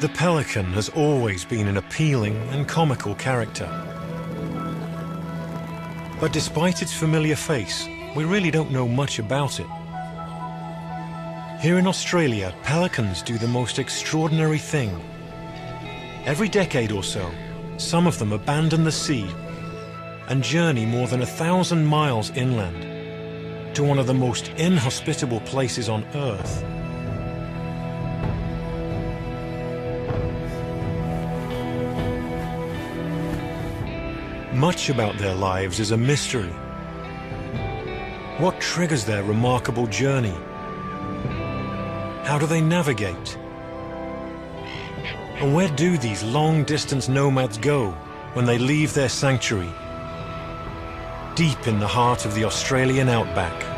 The pelican has always been an appealing and comical character. But despite its familiar face, we really don't know much about it. Here in Australia, pelicans do the most extraordinary thing. Every decade or so, some of them abandon the sea and journey more than 1,000 miles inland to one of the most inhospitable places on Earth. Much about their lives is a mystery. What triggers their remarkable journey? How do they navigate? And where do these long-distance nomads go when they leave their sanctuary, deep in the heart of the Australian outback?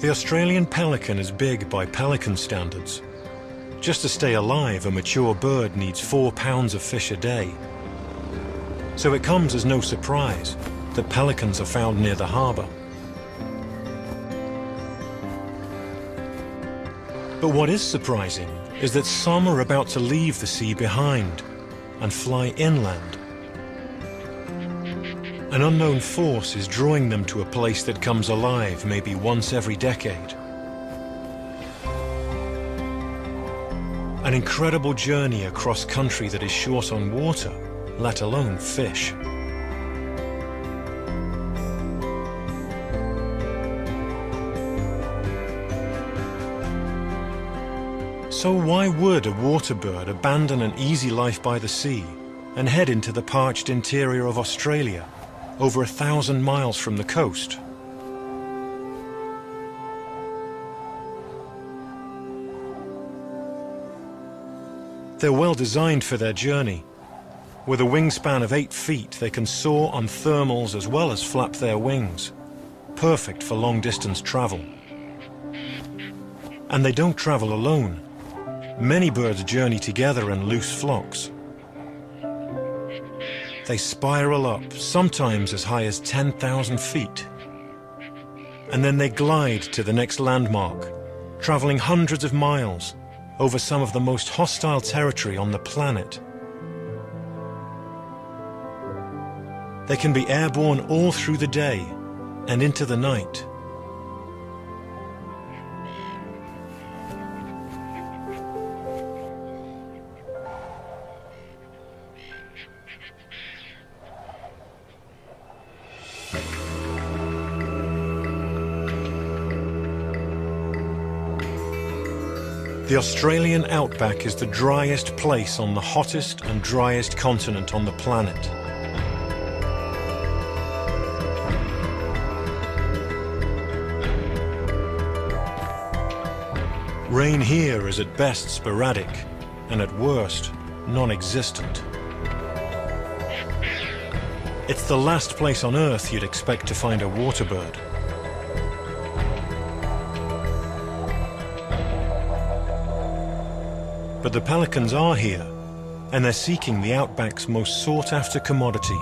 The Australian pelican is big by pelican standards. Just to stay alive, a mature bird needs 4 pounds of fish a day. So it comes as no surprise that pelicans are found near the harbour. But what is surprising is that some are about to leave the sea behind and fly inland. An unknown force is drawing them to a place that comes alive maybe once every decade. An incredible journey across country that is short on water, let alone fish. So why would a water bird abandon an easy life by the sea and head into the parched interior of Australia, over 1,000 miles from the coast? They're well designed for their journey. With a wingspan of 8 feet, they can soar on thermals as well as flap their wings, perfect for long-distance travel. And they don't travel alone. Many birds journey together in loose flocks. They spiral up, sometimes as high as 10,000 feet. And then they glide to the next landmark, traveling hundreds of miles over some of the most hostile territory on the planet. They can be airborne all through the day and into the night. The Australian outback is the driest place on the hottest and driest continent on the planet. Rain here is at best sporadic and at worst non-existent. It's the last place on Earth you'd expect to find a waterbird. But the pelicans are here, and they're seeking the outback's most sought-after commodity.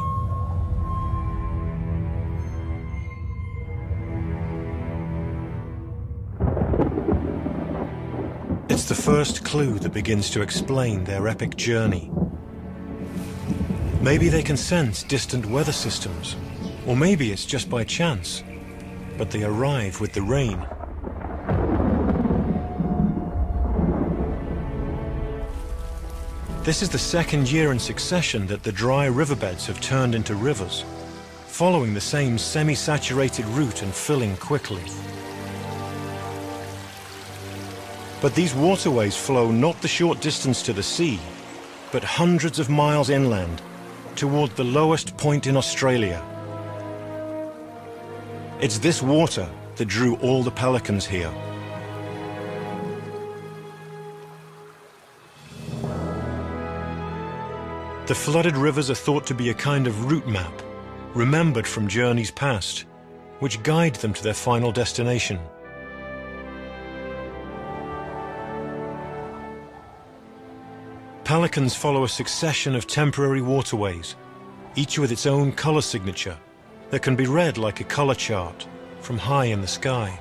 It's the first clue that begins to explain their epic journey. Maybe they can sense distant weather systems, or maybe it's just by chance, but they arrive with the rain. This is the second year in succession that the dry riverbeds have turned into rivers, following the same semi-saturated route and filling quickly. But these waterways flow not the short distance to the sea, but hundreds of miles inland, toward the lowest point in Australia. It's this water that drew all the pelicans here. The flooded rivers are thought to be a kind of route map, remembered from journeys past, which guide them to their final destination. Pelicans follow a succession of temporary waterways, each with its own colour signature, that can be read like a colour chart from high in the sky.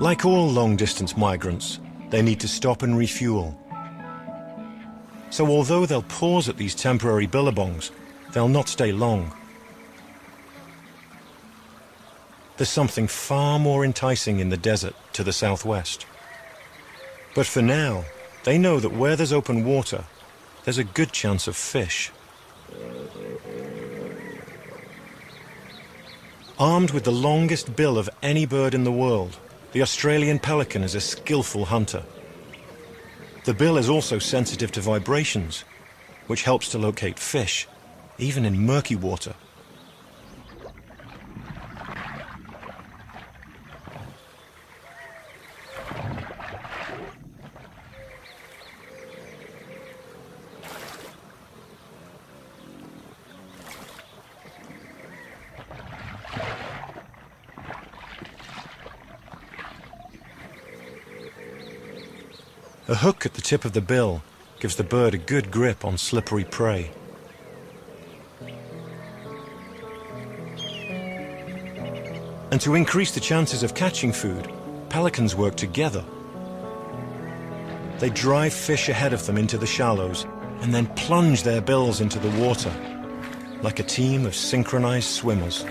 Like all long-distance migrants, they need to stop and refuel. So although they'll pause at these temporary billabongs, they'll not stay long. There's something far more enticing in the desert to the southwest. But for now, they know that where there's open water, there's a good chance of fish. Armed with the longest bill of any bird in the world, the Australian pelican is a skillful hunter. The bill is also sensitive to vibrations, which helps to locate fish, even in murky water. A hook at the tip of the bill gives the bird a good grip on slippery prey. And to increase the chances of catching food, pelicans work together. They drive fish ahead of them into the shallows and then plunge their bills into the water, like a team of synchronized swimmers.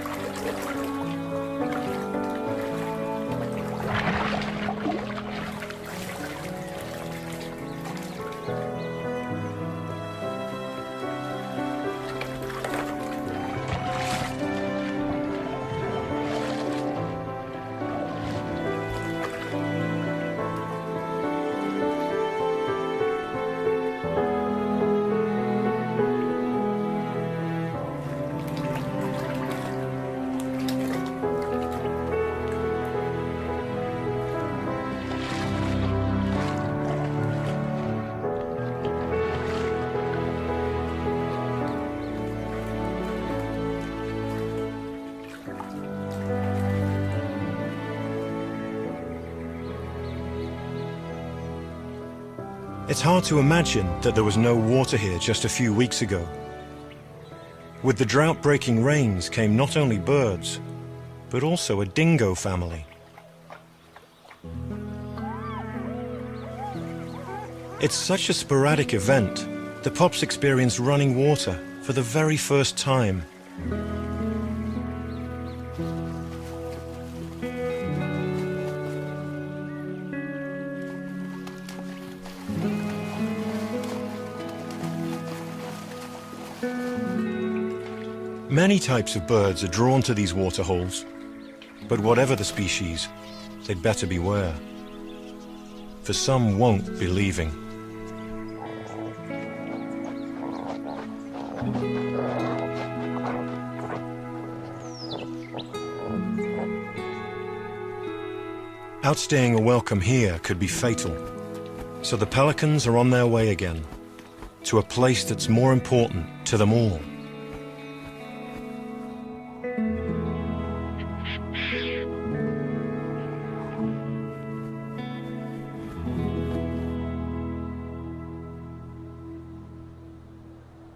It's hard to imagine that there was no water here just a few weeks ago. With the drought-breaking rains came not only birds, but also a dingo family. It's such a sporadic event, the pups experience running water for the very first time. Many types of birds are drawn to these waterholes, but whatever the species, they'd better beware, for some won't be leaving. Outstaying a welcome here could be fatal, so the pelicans are on their way again, to a place that's more important to them all.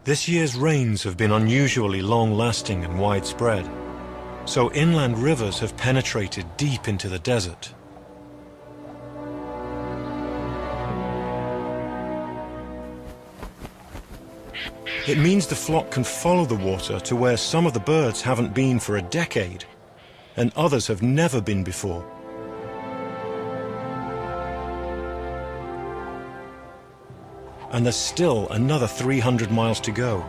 This year's rains have been unusually long-lasting and widespread, so inland rivers have penetrated deep into the desert. It means the flock can follow the water to where some of the birds haven't been for a decade, and others have never been before. And there's still another 300 miles to go.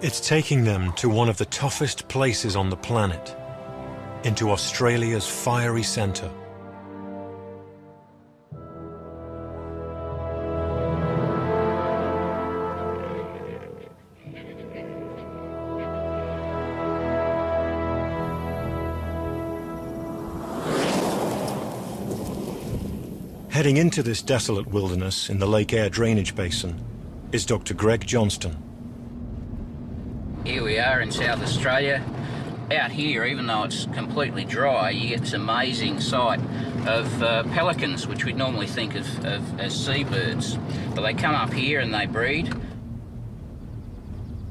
It's taking them to one of the toughest places on the planet, into Australia's fiery centre. Heading into this desolate wilderness in the Lake Eyre Drainage Basin is Dr. Greg Johnston. Here we are in South Australia. Out here, even though it's completely dry, you get this amazing sight of pelicans, which we'd normally think of as seabirds. But they come up here and they breed.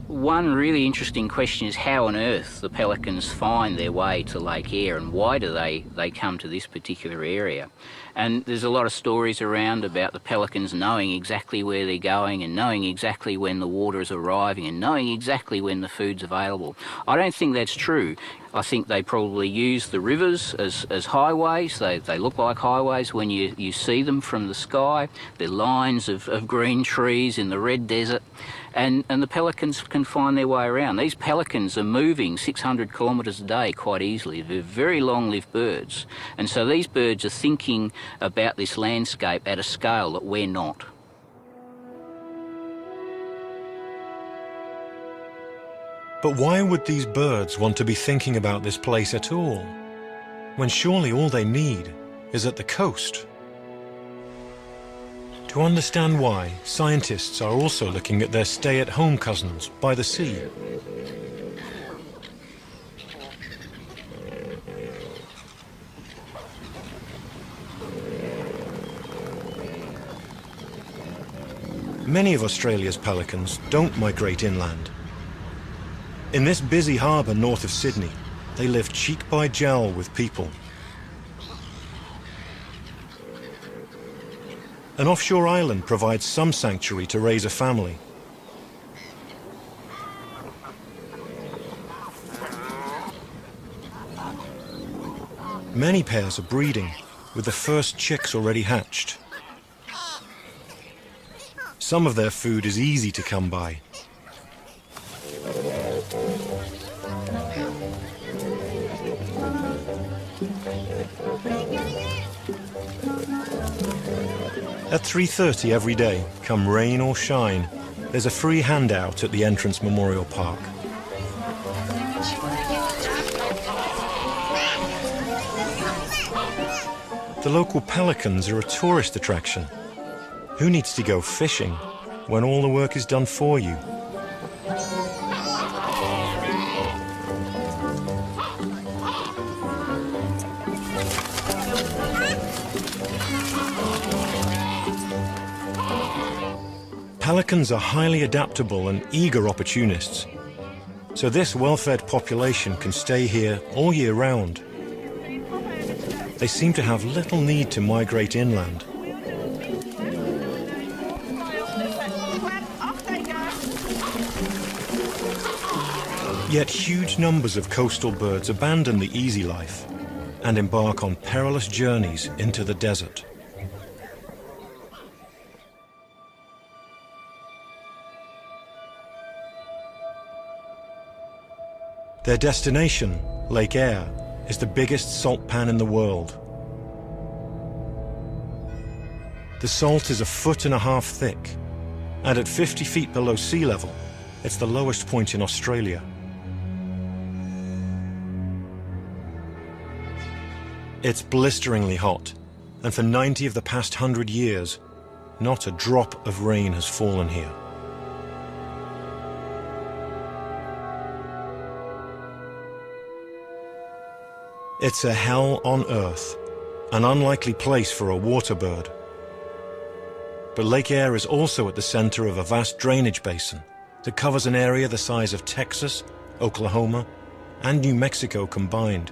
One really interesting question is how on earth the pelicans find their way to Lake Eyre, and why do they come to this particular area? And there's a lot of stories around about the pelicans knowing exactly where they're going and knowing exactly when the water is arriving and knowing exactly when the food's available. I don't think that's true. I think they probably use the rivers as highways. They look like highways when you see them from the sky. They're lines of green trees in the red desert. And the pelicans can find their way around. These pelicans are moving 600 kilometres a day quite easily. They're very long-lived birds. And so these birds are thinking about this landscape at a scale that we're not. But why would these birds want to be thinking about this place at all, when surely all they need is at the coast? To understand why, scientists are also looking at their stay-at-home cousins by the sea. Many of Australia's pelicans don't migrate inland. In this busy harbour north of Sydney, they live cheek by jowl with people. An offshore island provides some sanctuary to raise a family. Many pairs are breeding, with the first chicks already hatched. Some of their food is easy to come by. At 3:30 every day, come rain or shine, there's a free handout at the Entrance Memorial Park. The local pelicans are a tourist attraction. Who needs to go fishing when all the work is done for you? Pelicans are highly adaptable and eager opportunists, so this well-fed population can stay here all year round. They seem to have little need to migrate inland. Yet huge numbers of coastal birds abandon the easy life and embark on perilous journeys into the desert. Their destination, Lake Eyre, is the biggest salt pan in the world. The salt is 1.5 feet thick, and at 50 feet below sea level, it's the lowest point in Australia. It's blisteringly hot, and for 90 of the past 100 years, not a drop of rain has fallen here. It's a hell on earth, an unlikely place for a water bird. But Lake Eyre is also at the center of a vast drainage basin that covers an area the size of Texas, Oklahoma, and New Mexico combined.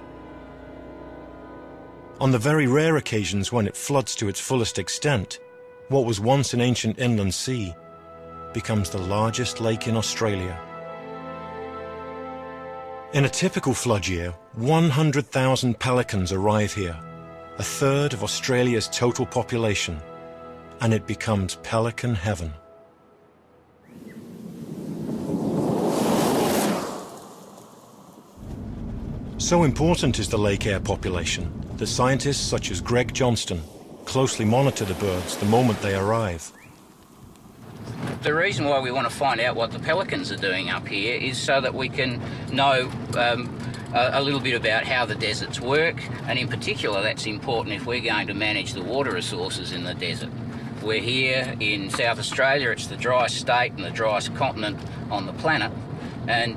On the very rare occasions when it floods to its fullest extent, what was once an ancient inland sea becomes the largest lake in Australia. In a typical flood year, 100,000 pelicans arrive here, a third of Australia's total population, and it becomes pelican heaven. So important is the Lake Eyre population that scientists such as Greg Johnston closely monitor the birds the moment they arrive. The reason why we want to find out what the pelicans are doing up here is so that we can know a little bit about how the deserts work, and in particular that's important if we're going to manage the water resources in the desert. We're here in South Australia, it's the driest state and the driest continent on the planet, and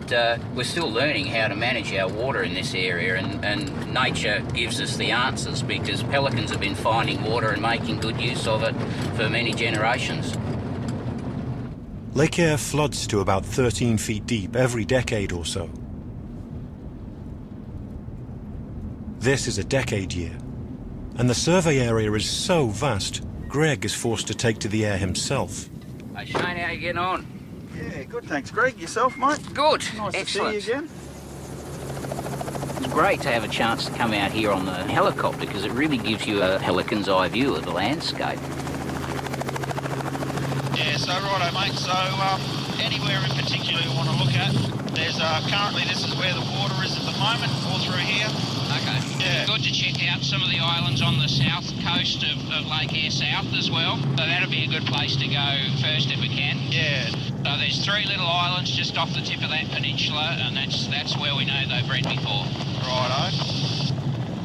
we're still learning how to manage our water in this area, and nature gives us the answers because pelicans have been finding water and making good use of it for many generations. Lake Eyre floods to about 13 feet deep every decade or so. This is a decade year, and the survey area is so vast, Greg is forced to take to the air himself. Hey Shane, how you getting on? Yeah, good, thanks Greg. Yourself, mate? Good, nice excellent. To see you again. It's great to have a chance to come out here on the helicopter because it really gives you a pelican's eye view of the landscape. Yeah, so righto mate, so anywhere in particular you want to look at, there's currently this is where the water is at the moment, all through here. Okay. Yeah. Good to check out some of the islands on the south coast of Lake Eyre South as well, so that'll be a good place to go first if we can. Yeah. So there's three little islands just off the tip of that peninsula, and that's where we know they've bred before. Righto.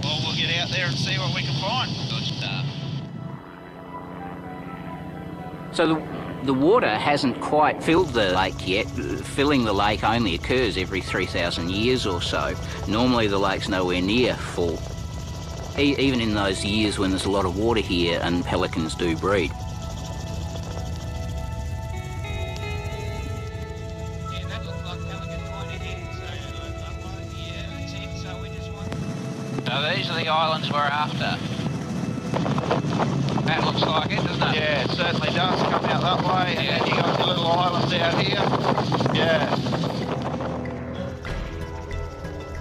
Well, we'll get out there and see what we can find. Good stuff. So the water hasn't quite filled the lake yet. Filling the lake only occurs every 3,000 years or so. Normally the lake's nowhere near full. Even in those years when there's a lot of water here and pelicans do breed. So these are the islands we're after. That looks like it, doesn't it? Yeah, it certainly does. Come out that way, and you got the little islands out here. Yeah.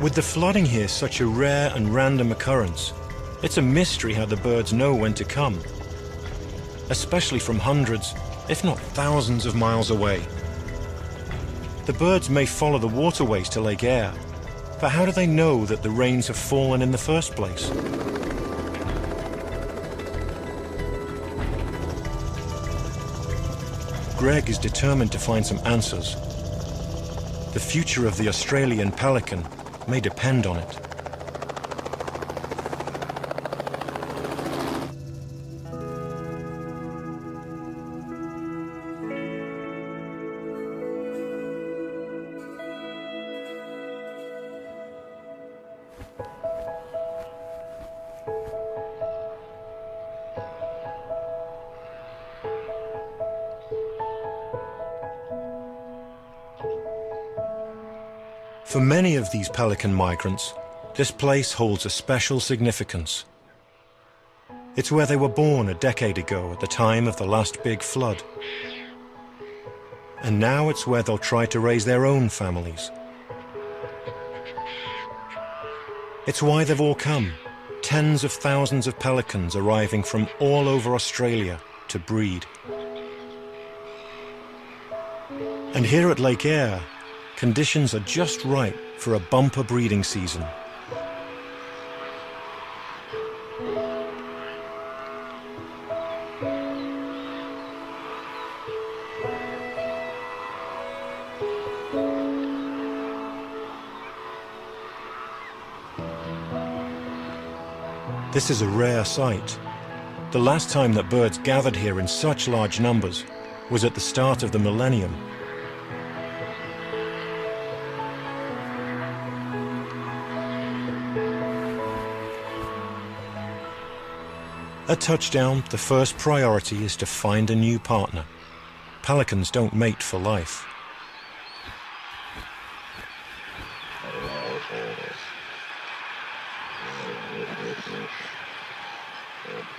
With the flooding here such a rare and random occurrence, it's a mystery how the birds know when to come, especially from hundreds, if not thousands of miles away. The birds may follow the waterways to Lake Eyre, but how do they know that the rains have fallen in the first place? Greg is determined to find some answers. The future of the Australian pelican may depend on it. For many of these pelican migrants, this place holds a special significance. It's where they were born a decade ago at the time of the last big flood. And now it's where they'll try to raise their own families. It's why they've all come, tens of thousands of pelicans arriving from all over Australia to breed. And here at Lake Eyre, conditions are just right for a bumper breeding season. This is a rare sight. The last time that birds gathered here in such large numbers was at the start of the millennium. At touchdown, the first priority is to find a new partner. Pelicans don't mate for life.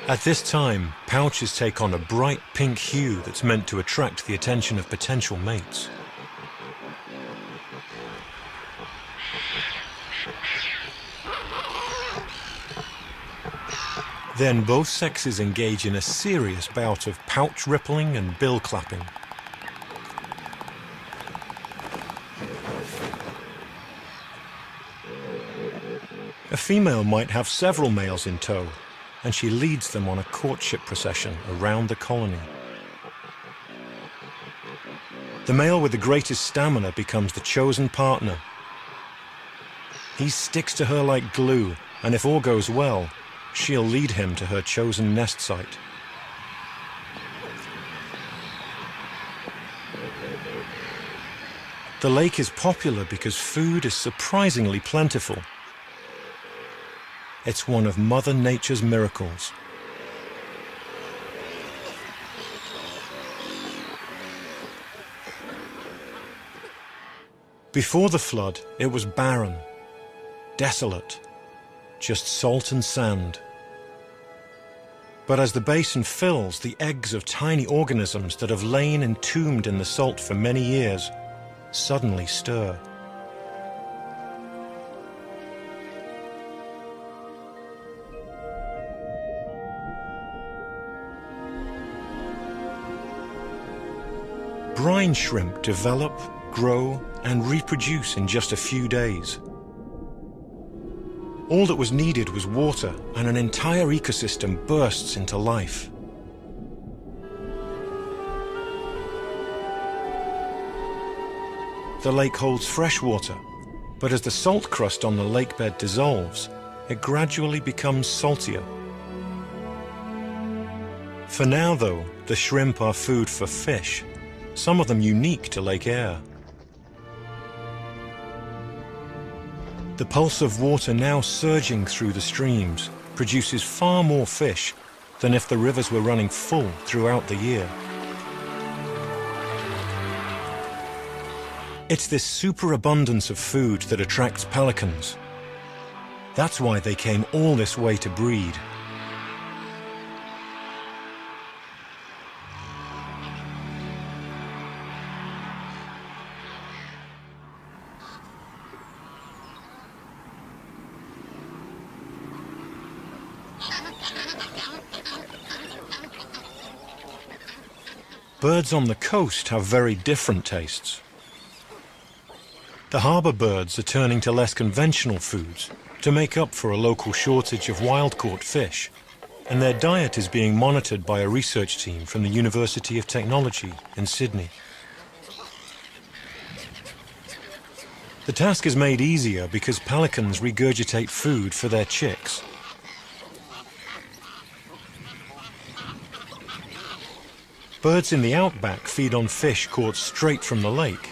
At this time, pouches take on a bright pink hue that's meant to attract the attention of potential mates. Then both sexes engage in a serious bout of pouch rippling and bill clapping. A female might have several males in tow, and she leads them on a courtship procession around the colony. The male with the greatest stamina becomes the chosen partner. He sticks to her like glue, and if all goes well, she'll lead him to her chosen nest site. The lake is popular because food is surprisingly plentiful. It's one of Mother Nature's miracles. Before the flood, it was barren, desolate, just salt and sand. But as the basin fills, the eggs of tiny organisms that have lain entombed in the salt for many years suddenly stir. Brine shrimp develop, grow, and reproduce in just a few days. All that was needed was water, and an entire ecosystem bursts into life. The lake holds fresh water, but as the salt crust on the lake bed dissolves, it gradually becomes saltier. For now, though, the shrimp are food for fish, some of them unique to Lake Eyre. The pulse of water now surging through the streams produces far more fish than if the rivers were running full throughout the year. It's this superabundance of food that attracts pelicans. That's why they came all this way to breed. Birds on the coast have very different tastes. The harbour birds are turning to less conventional foods to make up for a local shortage of wild-caught fish, and their diet is being monitored by a research team from the University of Technology in Sydney. The task is made easier because pelicans regurgitate food for their chicks. Birds in the outback feed on fish caught straight from the lake.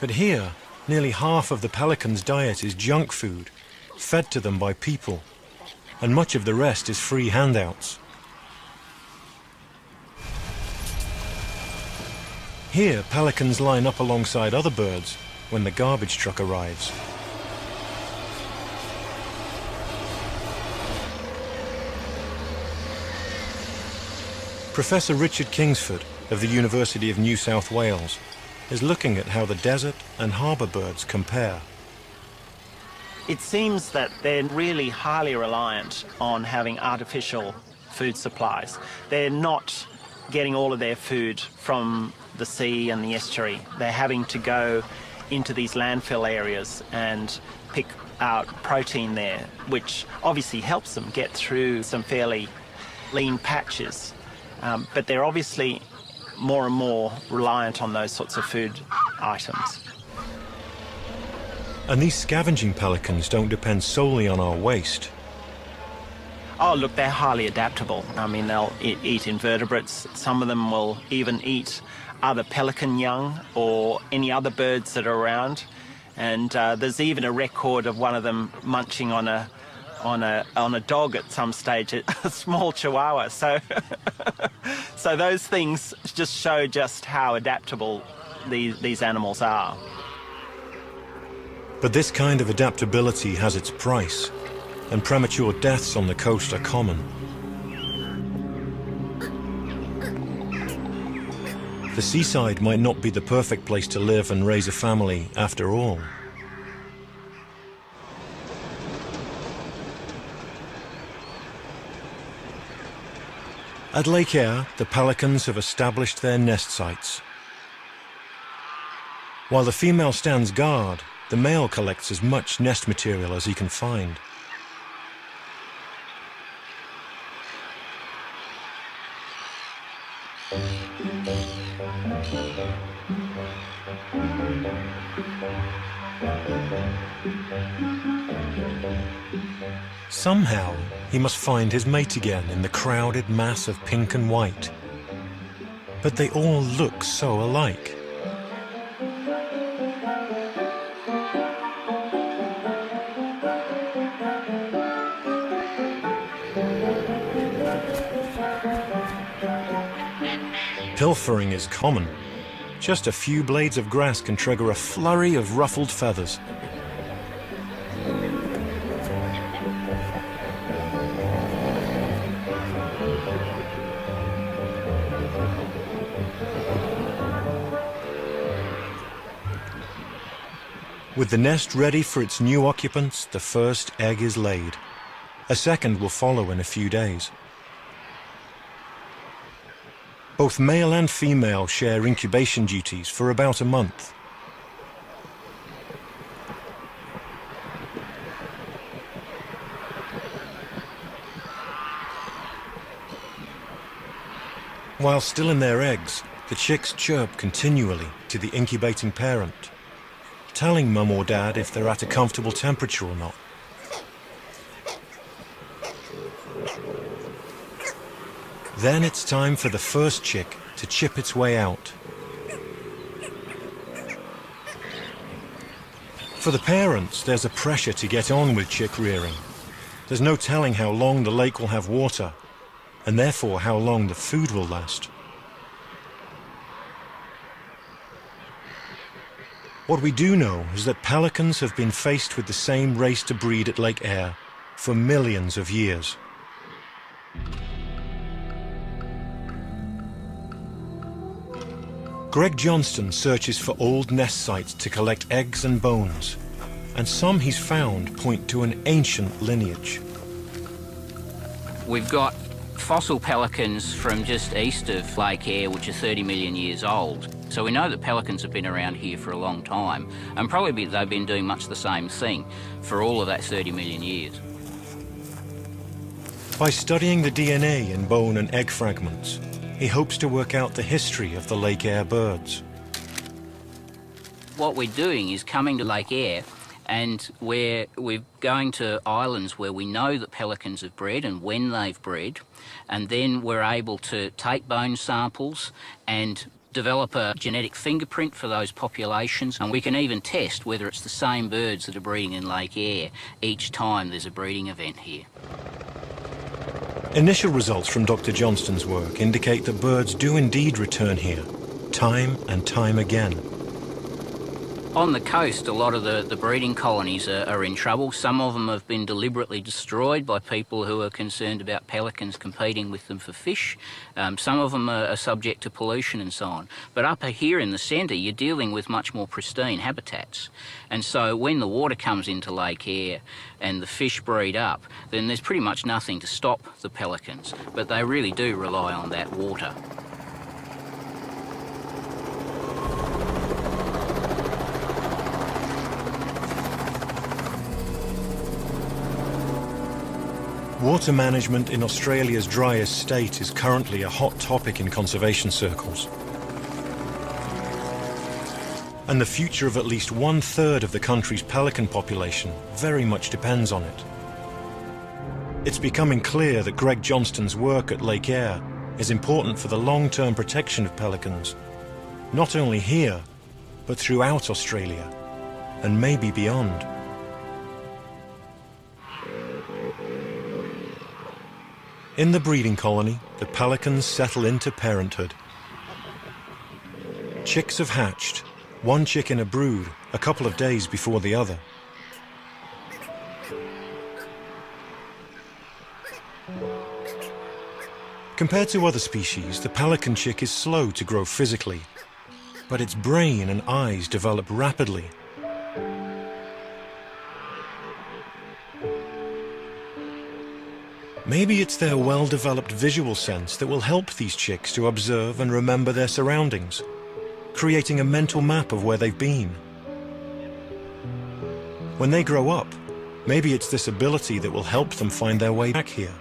But here, nearly half of the pelicans' diet is junk food, fed to them by people, and much of the rest is free handouts. Here, pelicans line up alongside other birds when the garbage truck arrives. Professor Richard Kingsford of the University of New South Wales is looking at how the desert and harbour birds compare. It seems that they're really highly reliant on having artificial food supplies. They're not getting all of their food from the sea and the estuary. They're having to go into these landfill areas and pick out protein there, which obviously helps them get through some fairly lean patches. But they're obviously more and more reliant on those sorts of food items. And these scavenging pelicans don't depend solely on our waste. Oh, look, they're highly adaptable. I mean, they'll eat invertebrates. Some of them will even eat other pelican young or any other birds that are around. And there's even a record of one of them munching on a dog at some stage, a small chihuahua. So those things just show just how adaptable these animals are. But this kind of adaptability has its price, and premature deaths on the coast are common. The seaside might not be the perfect place to live and raise a family after all. At Lake Eyre, the pelicans have established their nest sites. While the female stands guard, the male collects as much nest material as he can find. Somehow, he must find his mate again in the crowded mass of pink and white. But they all look so alike. Pilfering is common. Just a few blades of grass can trigger a flurry of ruffled feathers. With the nest ready for its new occupants, the first egg is laid. A second will follow in a few days. Both male and female share incubation duties for about a month. While still in their eggs, the chicks chirp continually to the incubating parent, telling mum or dad if they're at a comfortable temperature or not. Then it's time for the first chick to chip its way out. For the parents, there's a pressure to get on with chick rearing. There's no telling how long the lake will have water, and therefore how long the food will last. What we do know is that pelicans have been faced with the same race to breed at Lake Eyre for millions of years. Greg Johnston searches for old nest sites to collect eggs and bones, and some he's found point to an ancient lineage. We've got fossil pelicans from just east of Lake Eyre, which are 30 million years old. So we know that pelicans have been around here for a long time, and probably they've been doing much the same thing for all of that 30 million years. By studying the DNA in bone and egg fragments, he hopes to work out the history of the Lake Eyre birds. What we're doing is coming to Lake Eyre and we're going to islands where we know that pelicans have bred and when they've bred, and then we're able to take bone samples and develop a genetic fingerprint for those populations, and we can even test whether it's the same birds that are breeding in Lake Eyre each time there's a breeding event here. Initial results from Dr. Johnston's work indicate that birds do indeed return here, time and time again. On the coast, a lot of the breeding colonies are in trouble. Some of them have been deliberately destroyed by people who are concerned about pelicans competing with them for fish. Some of them are subject to pollution and so on. But up here in the centre, you're dealing with much more pristine habitats. And so when the water comes into Lake Eyre and the fish breed up, then there's pretty much nothing to stop the pelicans. But they really do rely on that water. Water management in Australia's driest state is currently a hot topic in conservation circles. And the future of at least one-third of the country's pelican population very much depends on it. It's becoming clear that Greg Johnston's work at Lake Eyre is important for the long-term protection of pelicans, not only here, but throughout Australia, and maybe beyond. In the breeding colony, the pelicans settle into parenthood. Chicks have hatched, one chick in a brood, a couple of days before the other. Compared to other species, the pelican chick is slow to grow physically, but its brain and eyes develop rapidly. Maybe it's their well-developed visual sense that will help these chicks to observe and remember their surroundings, creating a mental map of where they've been. When they grow up, maybe it's this ability that will help them find their way back here.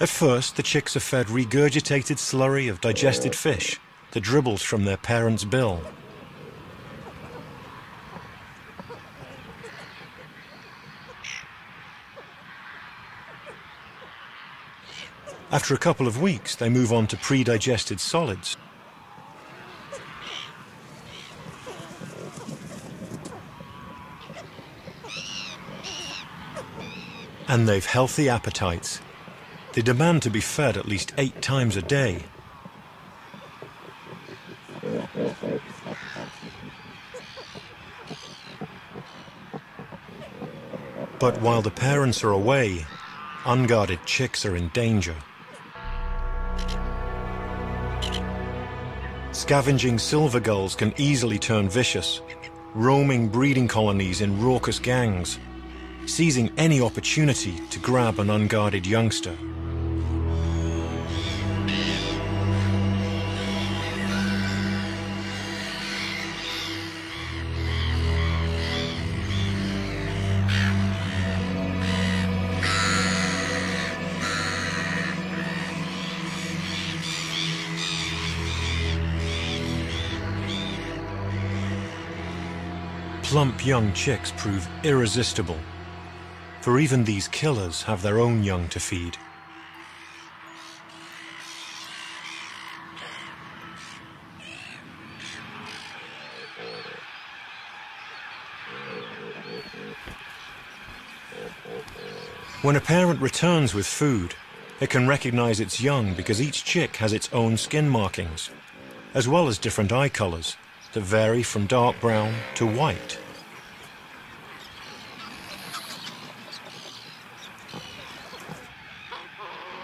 At first, the chicks are fed regurgitated slurry of digested fish that dribbles from their parents' bill. After a couple of weeks, they move on to pre-digested solids. And they've healthy appetites. They demand to be fed at least 8 times a day. But while the parents are away, unguarded chicks are in danger. Scavenging silver gulls can easily turn vicious, roaming breeding colonies in raucous gangs, seizing any opportunity to grab an unguarded youngster. Plump young chicks prove irresistible, for even these killers have their own young to feed. When a parent returns with food, it can recognize its young because each chick has its own skin markings, as well as different eye colors that vary from dark brown to white.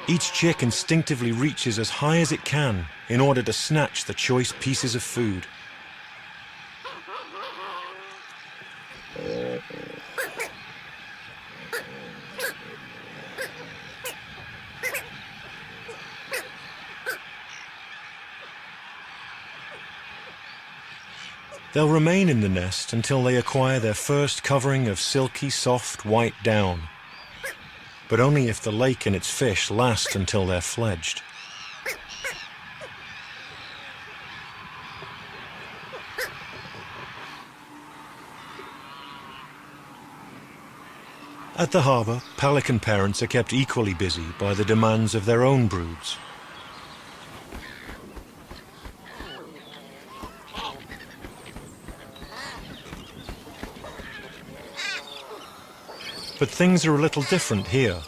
Each chick instinctively reaches as high as it can in order to snatch the choice pieces of food. They'll remain in the nest until they acquire their first covering of silky, soft, white down. But only if the lake and its fish last until they're fledged. At the harbour, pelican parents are kept equally busy by the demands of their own broods. But things are a little different here.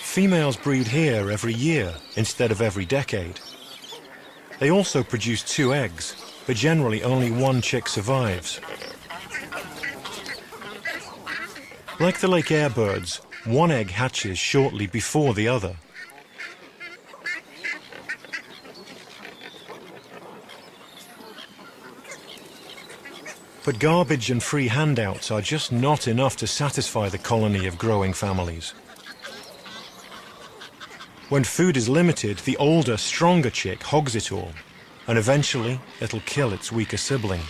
Females breed here every year instead of every decade. They also produce 2 eggs, but generally only 1 chick survives. Like the Lake Eyre birds, 1 egg hatches shortly before the other. But garbage and free handouts are just not enough to satisfy the colony of growing families. When food is limited, the older, stronger chick hogs it all, and eventually it'll kill its weaker sibling.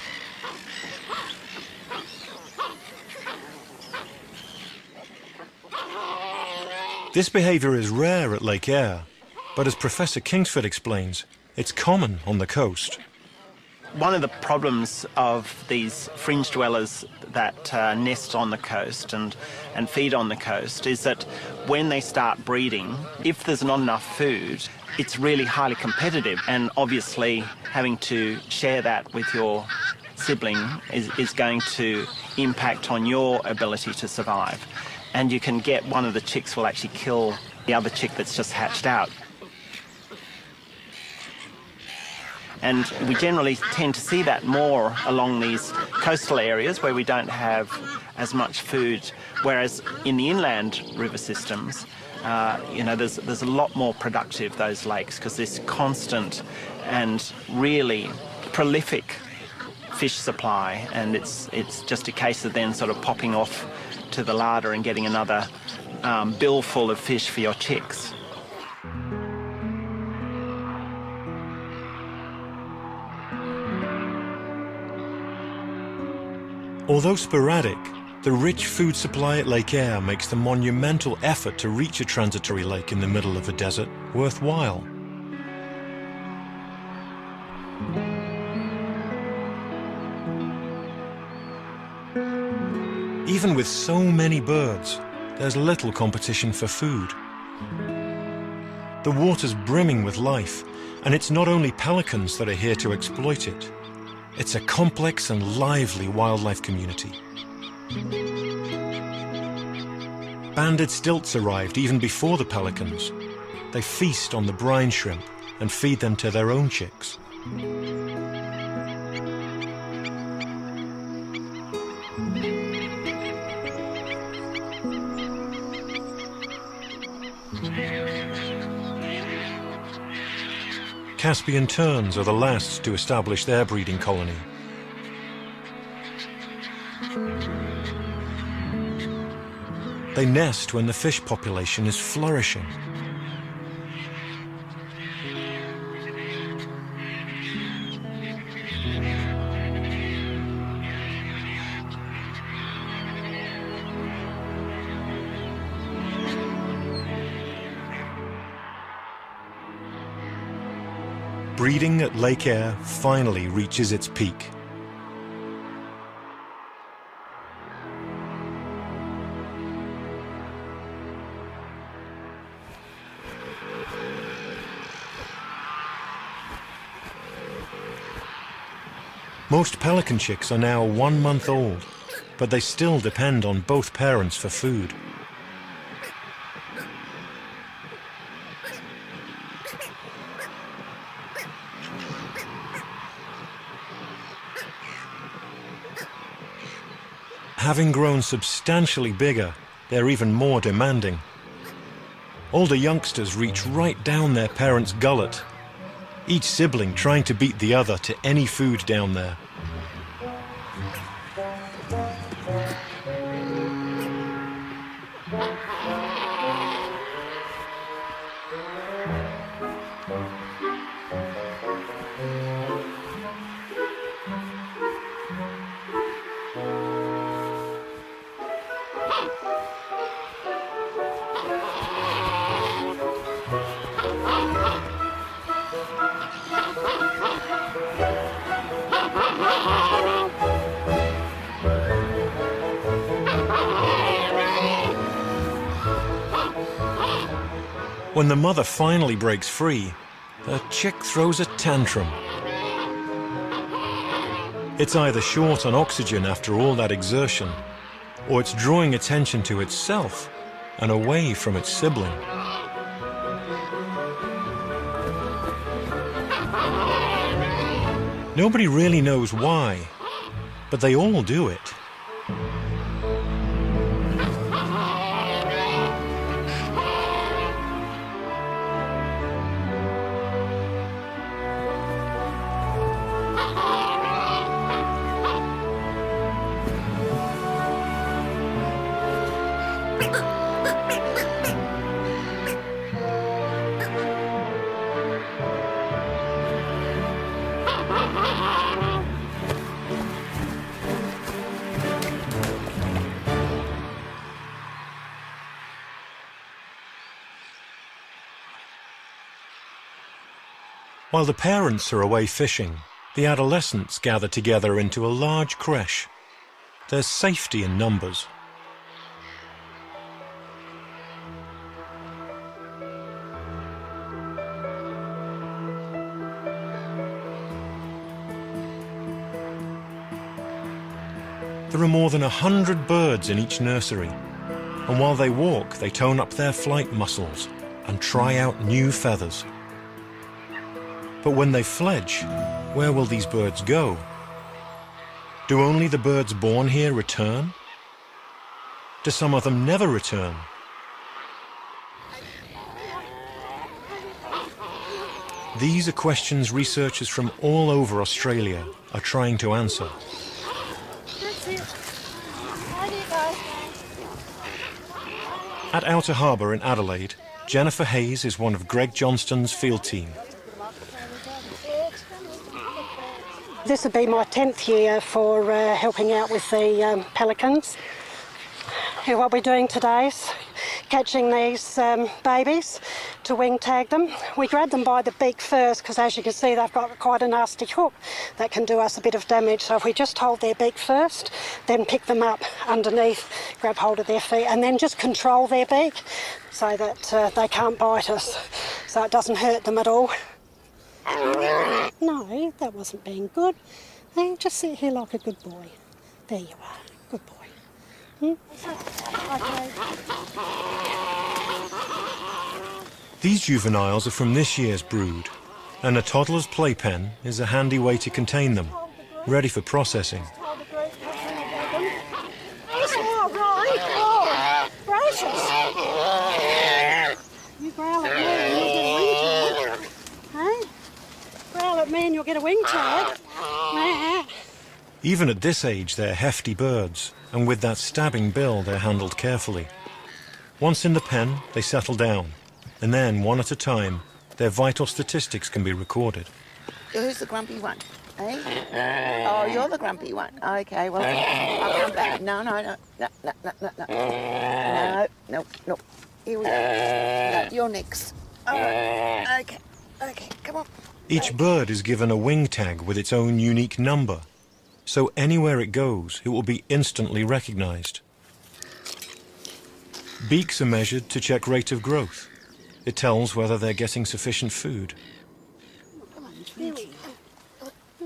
This behaviour is rare at Lake Eyre, but as Professor Kingsford explains, it's common on the coast. One of the problems of these fringe dwellers that nest on the coast and feed on the coast is that when they start breeding, if there's not enough food, it's really highly competitive, and obviously having to share that with your sibling is going to impact on your ability to survive. And you can get one of the chicks will actually kill the other chick that's just hatched out. And we generally tend to see that more along these coastal areas where we don't have as much food, whereas in the inland river systems, there's a lot more productive, those lakes, because this constant and really prolific fish supply, and it's just a case of then sort of popping off to the larder and getting another bill full of fish for your chicks. Although sporadic, the rich food supply at Lake Eyre makes the monumental effort to reach a transitory lake in the middle of a desert worthwhile. Even with so many birds, there's little competition for food. The water's brimming with life, and it's not only pelicans that are here to exploit it. It's a complex and lively wildlife community. Banded stilts arrived even before the pelicans. They feast on the brine shrimp and feed them to their own chicks. Caspian terns are the last to establish their breeding colony. They nest when the fish population is flourishing. Breeding at Lake Eyre finally reaches its peak. Most pelican chicks are now 1 month old, but they still depend on both parents for food. Having grown substantially bigger, they're even more demanding. Older youngsters reach right down their parents' gullet, each sibling trying to beat the other to any food down there. When the mother finally breaks free, her chick throws a tantrum. It's either short on oxygen after all that exertion, or it's drawing attention to itself and away from its sibling. Nobody really knows why, but they all do it. While the parents are away fishing, the adolescents gather together into a large creche. There's safety in numbers. There are more than 100 birds in each nursery, and while they walk, they tone up their flight muscles and try out new feathers. But when they fledge, where will these birds go? Do only the birds born here return? Do some of them never return? These are questions researchers from all over Australia are trying to answer. At Outer Harbour in Adelaide, Jennifer Hayes is one of Greg Johnston's field team. This will be my 10th year for helping out with the pelicans. And what we're doing today is catching these babies to wing tag them. We grab them by the beak first because, as you can see, they've got quite a nasty hook that can do us a bit of damage. So if we just hold their beak first, then pick them up underneath, grab hold of their feet, and then just control their beak so that they can't bite us, so it doesn't hurt them at all. No, that wasn't being good. Now just sit here like a good boy. There you are, good boy. These juveniles are from this year's brood, and a toddler's playpen is a handy way to contain them, ready for processing. You growl at me and you'll get a wing tag. Hey? Growl at me and you'll get a wing tag. Even at this age, they're hefty birds, and with that stabbing bill, they're handled carefully. Once in the pen, they settle down, and then, one at a time, their vital statistics can be recorded. Who's the grumpy one, eh? Oh, you're the grumpy one. OK, well, I'll come back. No. Here we go. No, you're next. All right. OK, come on. Each bird is given a wing tag with its own unique number, so anywhere it goes, it will be instantly recognised. Beaks are measured to check rate of growth. It tells whether they're getting sufficient food.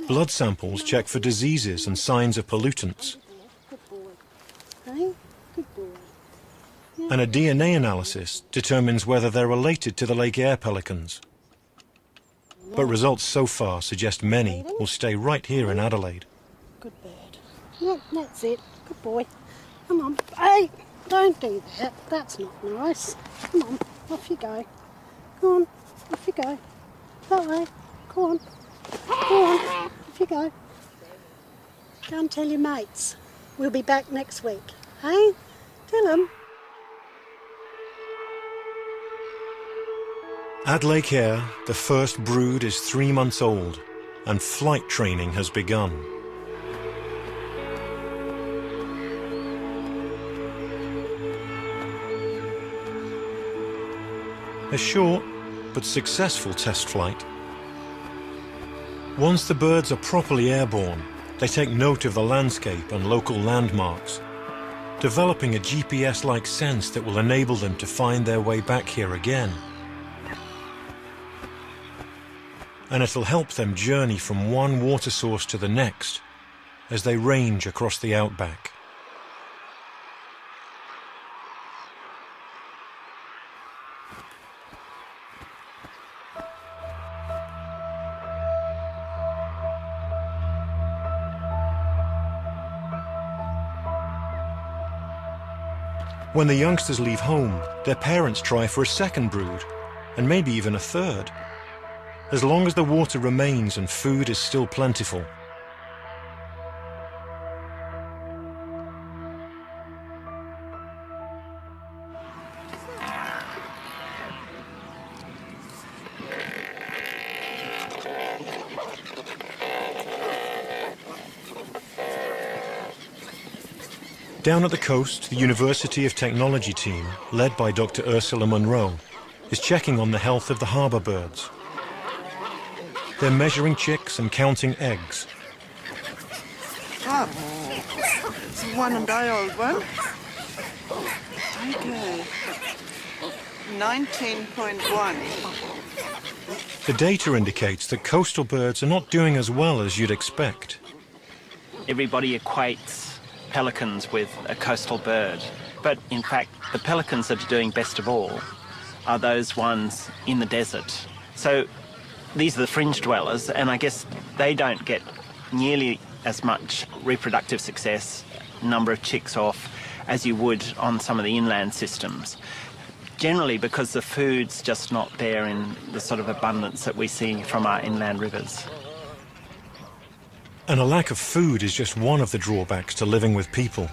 Blood samples check for diseases and signs of pollutants. And a DNA analysis determines whether they're related to the Lake Eyre pelicans. But results so far suggest many will stay right here in Adelaide. Good bird. Yeah, that's it. Good boy. Come on. Hey, don't do that. That's not nice. Come on, off you go. Go on, off you go. That way. Go on. Go on, off you go. Go and tell your mates. We'll be back next week. Hey? Tell them. At Lake Eyre, the first brood is 3 months old, and flight training has begun. A short but successful test flight. Once the birds are properly airborne, they take note of the landscape and local landmarks, developing a GPS-like sense that will enable them to find their way back here again. And it'll help them journey from one water source to the next as they range across the outback. When the youngsters leave home, their parents try for a second brood, and maybe even a third, as long as the water remains and food is still plentiful. Down at the coast, the University of Technology team, led by Dr. Ursula Munro, is checking on the health of the harbour birds. They're measuring chicks and counting eggs. Oh, it's one day old one. Okay. 19.1. The data indicates that coastal birds are not doing as well as you'd expect. Everybody equates pelicans with a coastal bird, but in fact the pelicans that are doing best of all are those ones in the desert. So these are the fringe dwellers, and I guess they don't get nearly as much reproductive success, number of chicks off, as you would on some of the inland systems. Generally because the food's just not there in the sort of abundance that we see from our inland rivers. And a lack of food is just one of the drawbacks to living with people.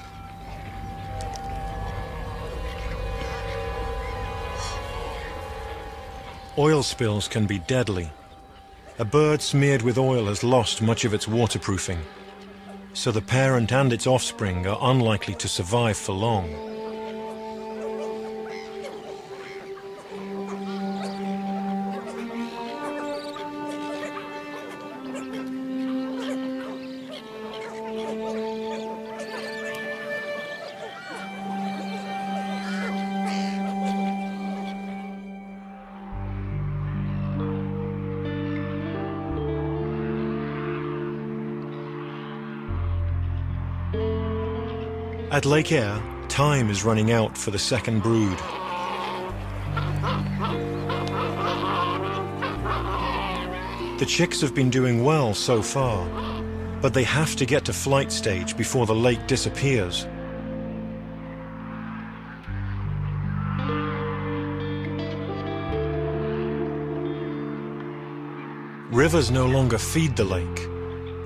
Oil spills can be deadly. A bird smeared with oil has lost much of its waterproofing, so the parent and its offspring are unlikely to survive for long. At Lake Eyre, time is running out for the second brood. The chicks have been doing well so far, but they have to get to flight stage before the lake disappears. Rivers no longer feed the lake,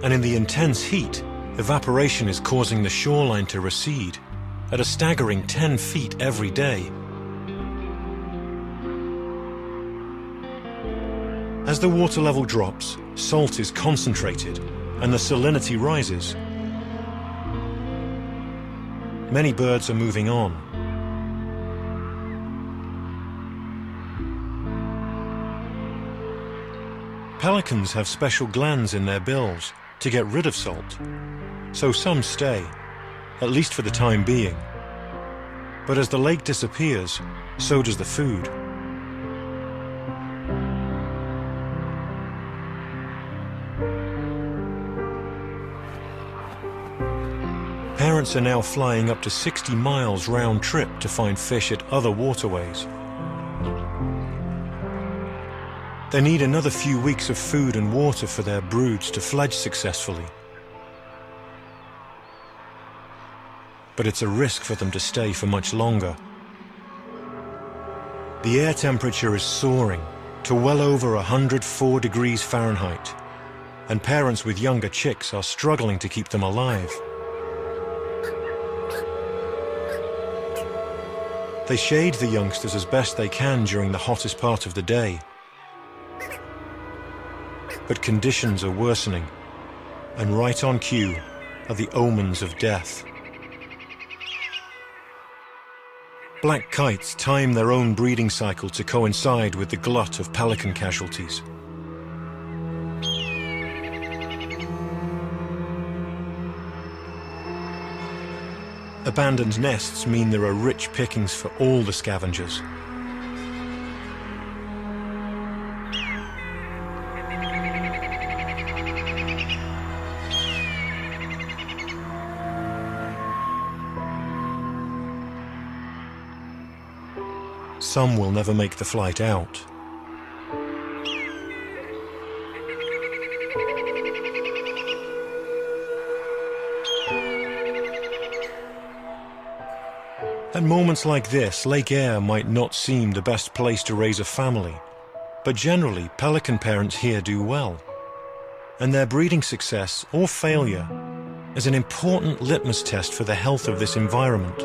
and in the intense heat, evaporation is causing the shoreline to recede at a staggering 10 feet every day. As the water level drops, salt is concentrated and the salinity rises. Many birds are moving on. Pelicans have special glands in their bills to get rid of salt, so some stay, at least for the time being. But as the lake disappears, so does the food. Parents are now flying up to 60 miles round trip to find fish at other waterways. They need another few weeks of food and water for their broods to fledge successfully. But it's a risk for them to stay for much longer. The air temperature is soaring to well over 104 degrees Fahrenheit, and parents with younger chicks are struggling to keep them alive. They shade the youngsters as best they can during the hottest part of the day. But conditions are worsening, and right on cue are the omens of death. Black kites time their own breeding cycle to coincide with the glut of pelican casualties. Abandoned nests mean there are rich pickings for all the scavengers. Some will never make the flight out. At moments like this, Lake Eyre might not seem the best place to raise a family, but generally pelican parents here do well, and their breeding success or failure is an important litmus test for the health of this environment.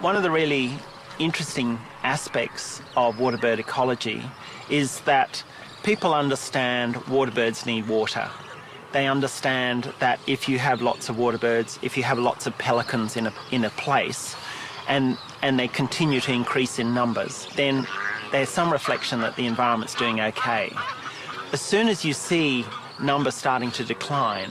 One of the really interesting aspects of waterbird ecology is that people understand waterbirds need water. They understand that if you have lots of waterbirds, if you have lots of pelicans in a place, and they continue to increase in numbers, then there's some reflection that the environment's doing okay. As soon as you see numbers starting to decline,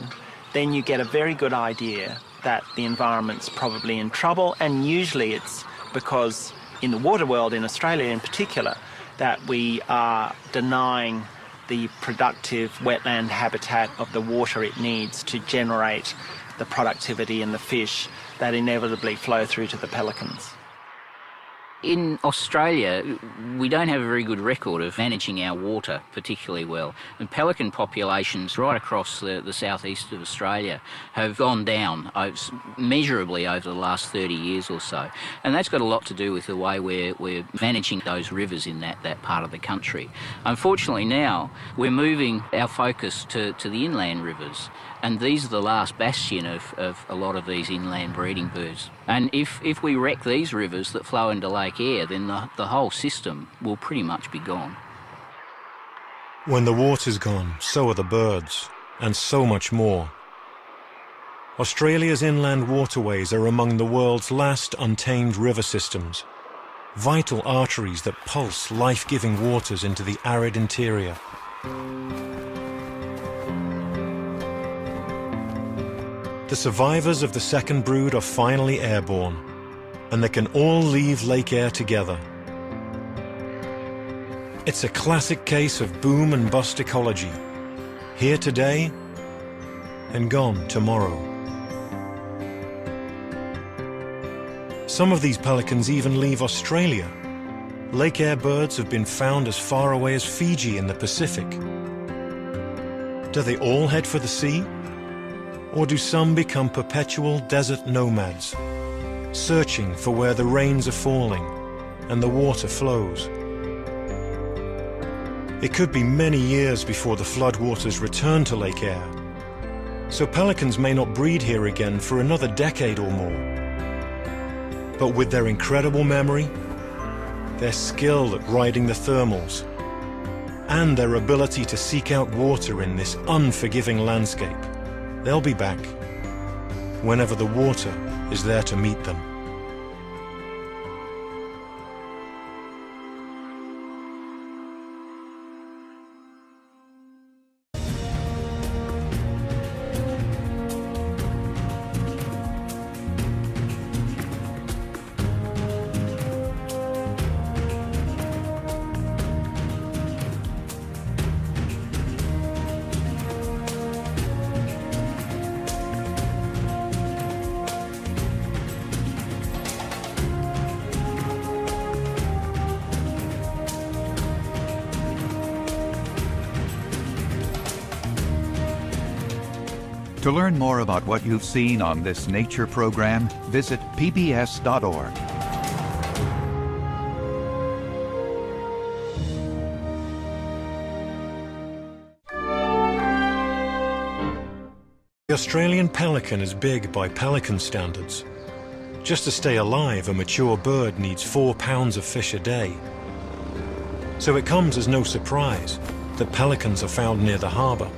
then you get a very good idea that the environment's probably in trouble, and usually it's because in the water world, in Australia in particular, that we are denying the productive wetland habitat of the water it needs to generate the productivity and the fish that inevitably flow through to the pelicans. In Australia, we don't have a very good record of managing our water particularly well. And pelican populations right across the southeast of Australia have gone down measurably over the last 30 years or so. And that's got a lot to do with the way we're managing those rivers in that part of the country. Unfortunately now, we're moving our focus to the inland rivers. And these are the last bastion of a lot of these inland breeding birds. And if we wreck these rivers that flow into Lake Eyre, then the whole system will pretty much be gone. When the water's gone, so are the birds, and so much more. Australia's inland waterways are among the world's last untamed river systems, vital arteries that pulse life-giving waters into the arid interior. The survivors of the second brood are finally airborne, and they can all leave Lake Eyre together. It's a classic case of boom and bust ecology, here today and gone tomorrow. Some of these pelicans even leave Australia. Lake Eyre birds have been found as far away as Fiji in the Pacific. Do they all head for the sea? Or do some become perpetual desert nomads, searching for where the rains are falling and the water flows? It could be many years before the floodwaters return to Lake Eyre, so pelicans may not breed here again for another decade or more. But with their incredible memory, their skill at riding the thermals, and their ability to seek out water in this unforgiving landscape, they'll be back whenever the water is there to meet them. To learn more about what you've seen on this nature program, visit pbs.org. The Australian pelican is big by pelican standards. Just to stay alive, a mature bird needs 4 pounds of fish a day. So it comes as no surprise that pelicans are found near the harbour.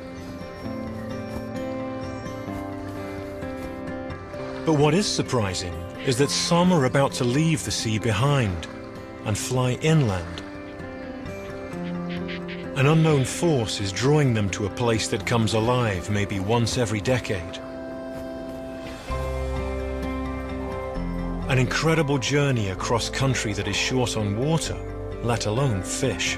But what is surprising is that some are about to leave the sea behind and fly inland. An unknown force is drawing them to a place that comes alive maybe once every decade. An incredible journey across country that is short on water, let alone fish.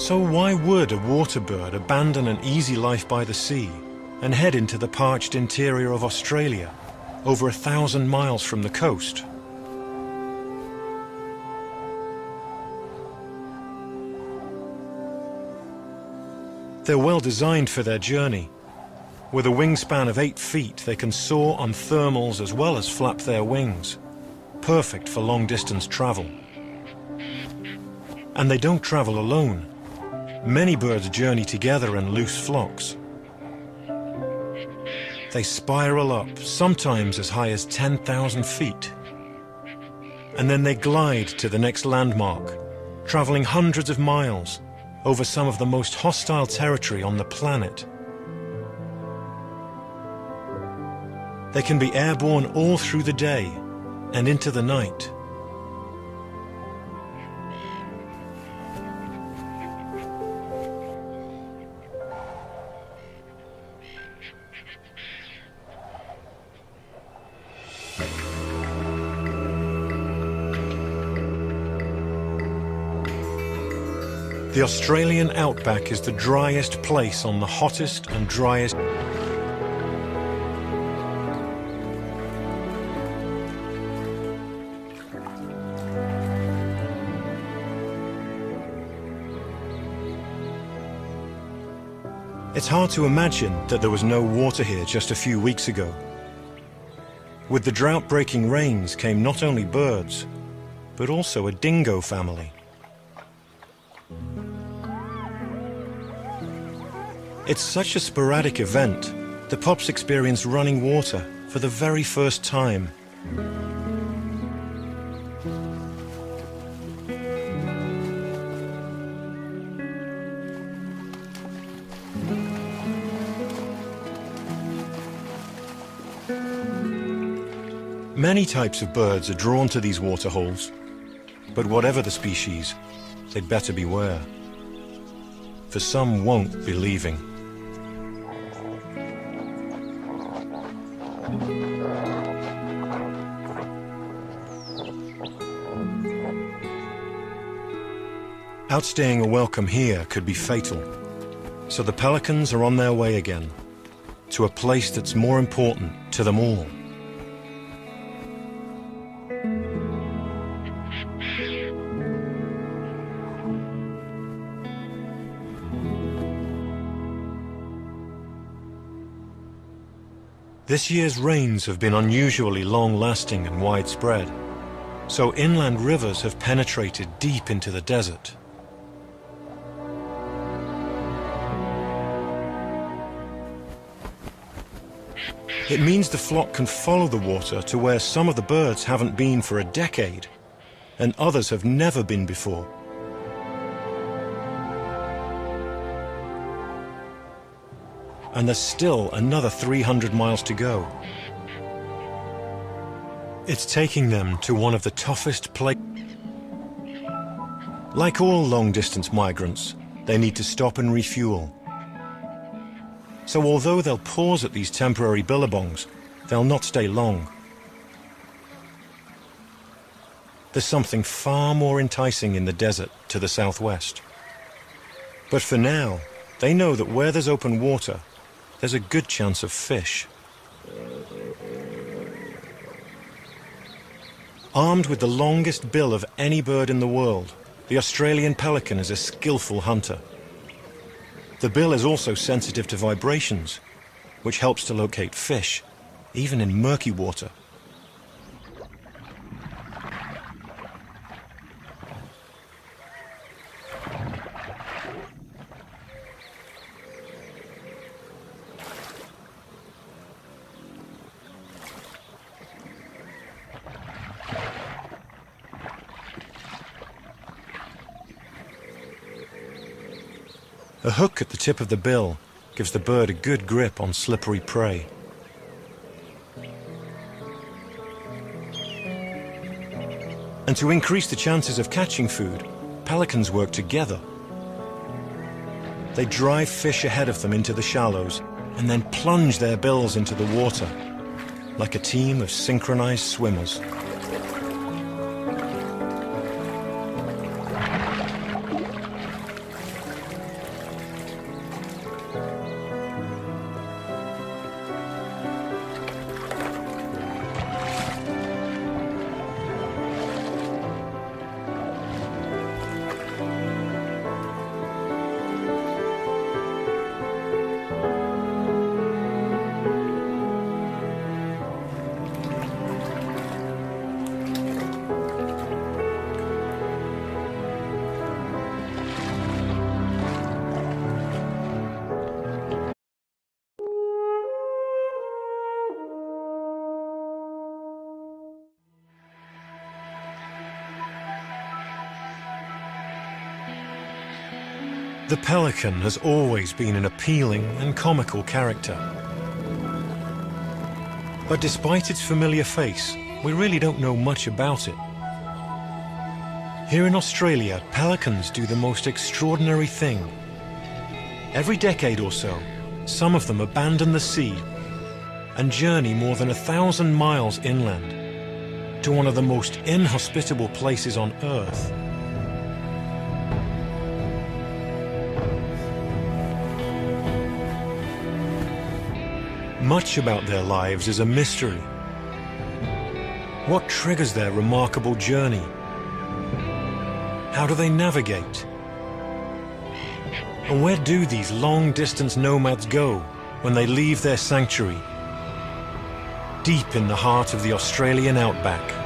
So why would a water bird abandon an easy life by the sea and head into the parched interior of Australia, over 1,000 miles from the coast? They're well designed for their journey. With a wingspan of 8 feet, they can soar on thermals as well as flap their wings, perfect for long-distance travel. And they don't travel alone. Many birds journey together in loose flocks. They spiral up, sometimes as high as 10,000 feet. And then they glide to the next landmark, traveling hundreds of miles over some of the most hostile territory on the planet. They can be airborne all through the day and into the night. The Australian outback is the driest place on the hottest and driest. It's hard to imagine that there was no water here just a few weeks ago. With the drought-breaking rains came not only birds, but also a dingo family. It's such a sporadic event, the pups experience running water for the very first time. Many types of birds are drawn to these waterholes, but whatever the species, they'd better beware, for some won't be leaving. Outstaying a welcome here could be fatal, so the pelicans are on their way again, to a place that's more important to them all. This year's rains have been unusually long-lasting and widespread, so inland rivers have penetrated deep into the desert. It means the flock can follow the water to where some of the birds haven't been for a decade, and others have never been before. And there's still another 300 miles to go. It's taking them to one of the toughest places. Like all long-distance migrants, they need to stop and refuel. So although they'll pause at these temporary billabongs, they'll not stay long. There's something far more enticing in the desert to the southwest. But for now, they know that where there's open water, there's a good chance of fish. Armed with the longest bill of any bird in the world, the Australian pelican is a skillful hunter. The bill is also sensitive to vibrations, which helps to locate fish, even in murky water. A hook at the tip of the bill gives the bird a good grip on slippery prey. And to increase the chances of catching food, pelicans work together. They drive fish ahead of them into the shallows and then plunge their bills into the water, like a team of synchronized swimmers. The pelican has always been an appealing and comical character. But despite its familiar face, we really don't know much about it. Here in Australia, pelicans do the most extraordinary thing. Every decade or so, some of them abandon the sea and journey more than 1,000 miles inland to one of the most inhospitable places on Earth. Much about their lives is a mystery. What triggers their remarkable journey? How do they navigate? And where do these long-distance nomads go when they leave their sanctuary, deep in the heart of the Australian outback?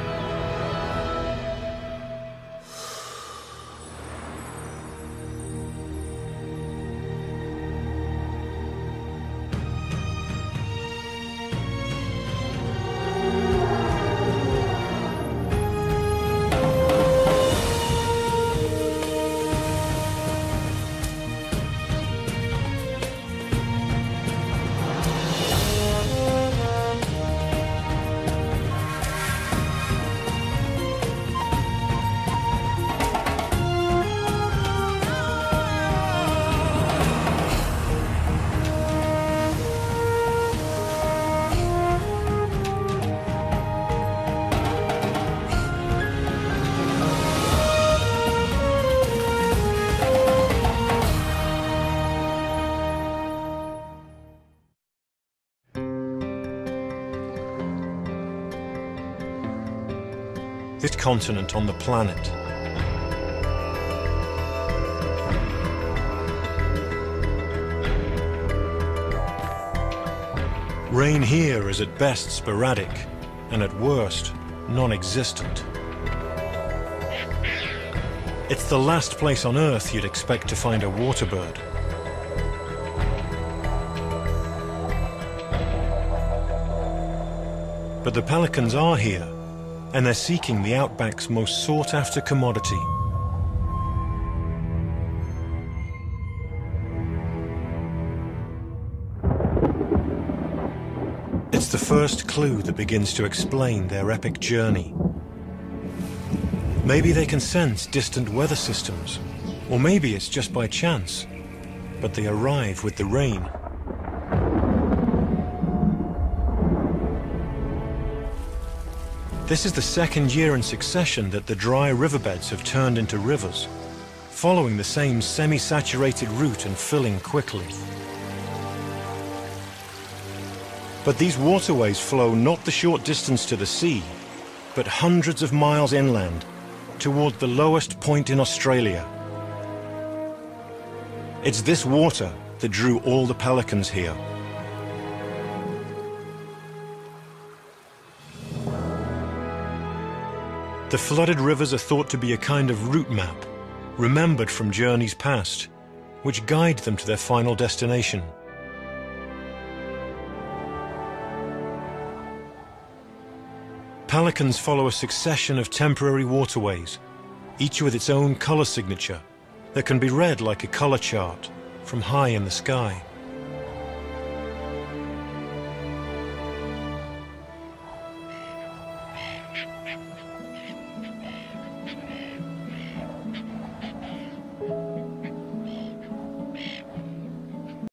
Continent on the planet. Rain here is at best sporadic and at worst non-existent. It's the last place on Earth you'd expect to find a waterbird. But the pelicans are here, and they're seeking the outback's most sought-after commodity. It's the first clue that begins to explain their epic journey. Maybe they can sense distant weather systems, or maybe it's just by chance, but they arrive with the rain. This is the second year in succession that the dry riverbeds have turned into rivers, following the same semi-saturated route and filling quickly. But these waterways flow not the short distance to the sea, but hundreds of miles inland, toward the lowest point in Australia. It's this water that drew all the pelicans here. The flooded rivers are thought to be a kind of route map, remembered from journeys past, which guide them to their final destination. Pelicans follow a succession of temporary waterways, each with its own color signature, that can be read like a color chart from high in the sky.